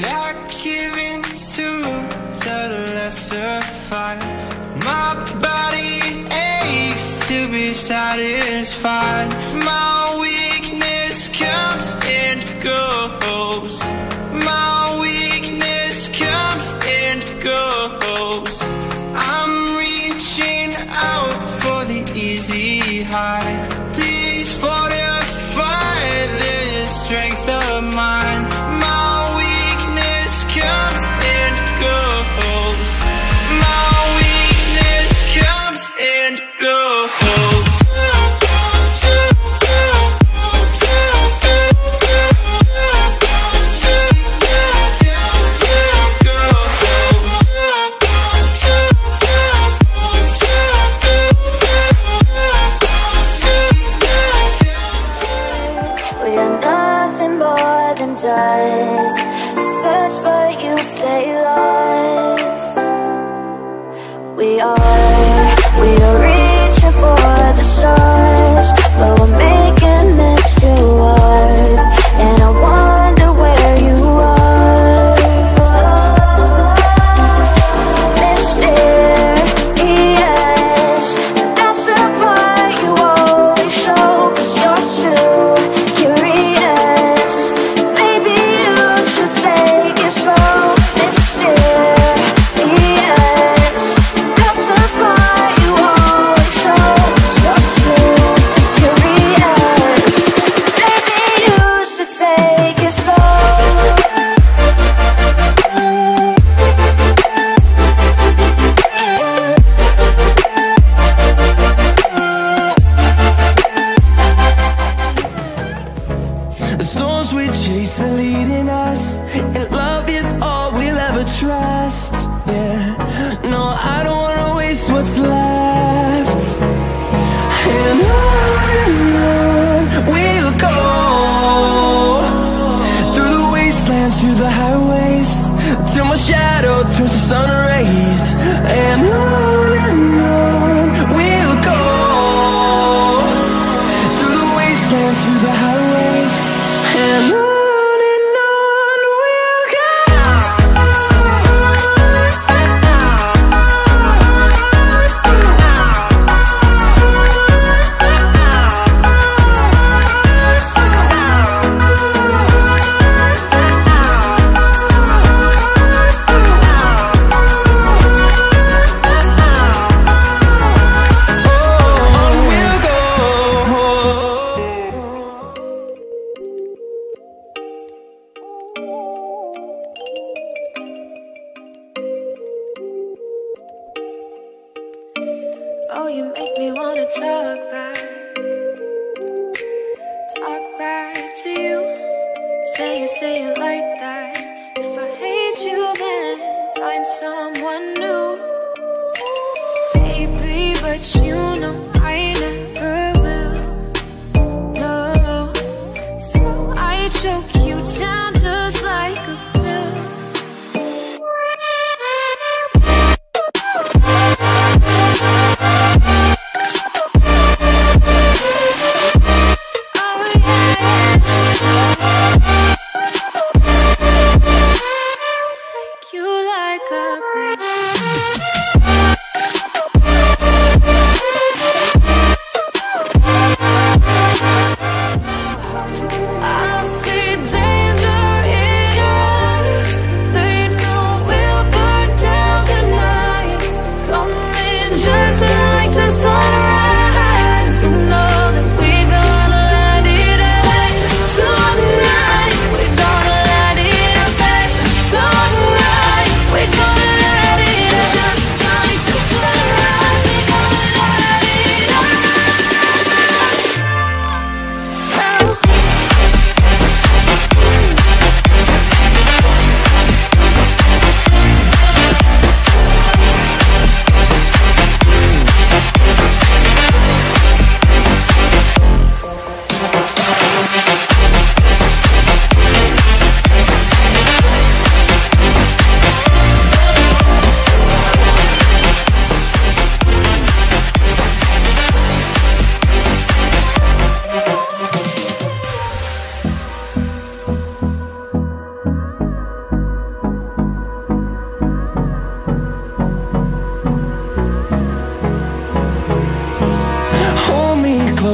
not give in to the lesser fight. My body aches to be satisfied. My weakness comes and goes. My weakness comes and goes. I'm reaching out for the easy high. Please fortify this strength of mine. My weakness comes and goes. My weakness comes and goes. Dust. Search but you stay lost. We are reaching for the stars, but we're making this too hard. And I wonder where you are. Mr. E.S., that's the part you always show, 'cause you're too curious. I see.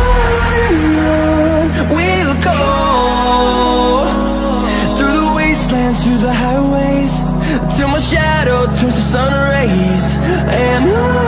on we'll go, through the wastelands, through the highways, till my shadow turns to sun rays. And I